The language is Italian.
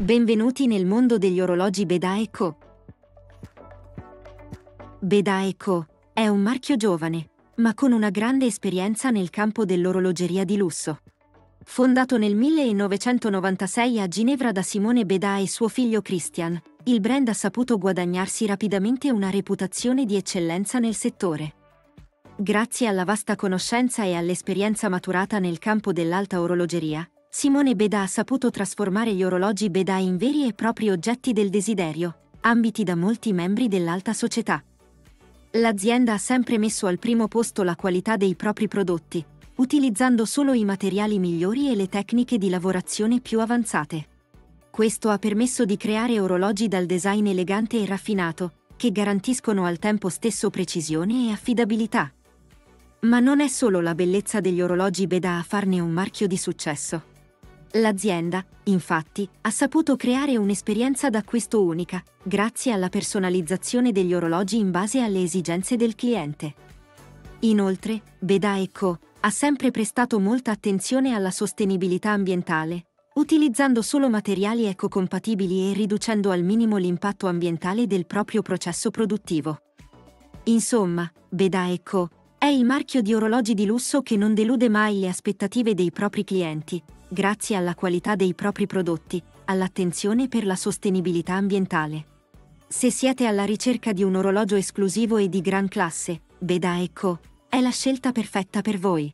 Benvenuti nel mondo degli orologi Bedat & Co. Bedat & Co. è un marchio giovane, ma con una grande esperienza nel campo dell'orologeria di lusso. Fondato nel 1996 a Ginevra da Simone Bedat e suo figlio Christian, il brand ha saputo guadagnarsi rapidamente una reputazione di eccellenza nel settore. Grazie alla vasta conoscenza e all'esperienza maturata nel campo dell'alta orologeria, Simone Bedat ha saputo trasformare gli orologi Bedat in veri e propri oggetti del desiderio, ambiti da molti membri dell'alta società. L'azienda ha sempre messo al primo posto la qualità dei propri prodotti, utilizzando solo i materiali migliori e le tecniche di lavorazione più avanzate. Questo ha permesso di creare orologi dal design elegante e raffinato, che garantiscono al tempo stesso precisione e affidabilità. Ma non è solo la bellezza degli orologi Bedat a farne un marchio di successo. L'azienda, infatti, ha saputo creare un'esperienza d'acquisto unica, grazie alla personalizzazione degli orologi in base alle esigenze del cliente. Inoltre, Bedat & Co. ha sempre prestato molta attenzione alla sostenibilità ambientale, utilizzando solo materiali ecocompatibili e riducendo al minimo l'impatto ambientale del proprio processo produttivo. Insomma, Bedat & Co. è il marchio di orologi di lusso che non delude mai le aspettative dei propri clienti, grazie alla qualità dei propri prodotti, all'attenzione per la sostenibilità ambientale. Se siete alla ricerca di un orologio esclusivo e di gran classe, Bedat & Co. è la scelta perfetta per voi.